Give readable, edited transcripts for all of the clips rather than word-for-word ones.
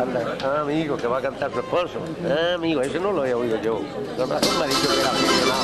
Anda, amigo, que va a cantar su esposo. Amigo, eso no lo había oído yo. Con razón me ha dicho que era aficionado.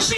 ¡Sí!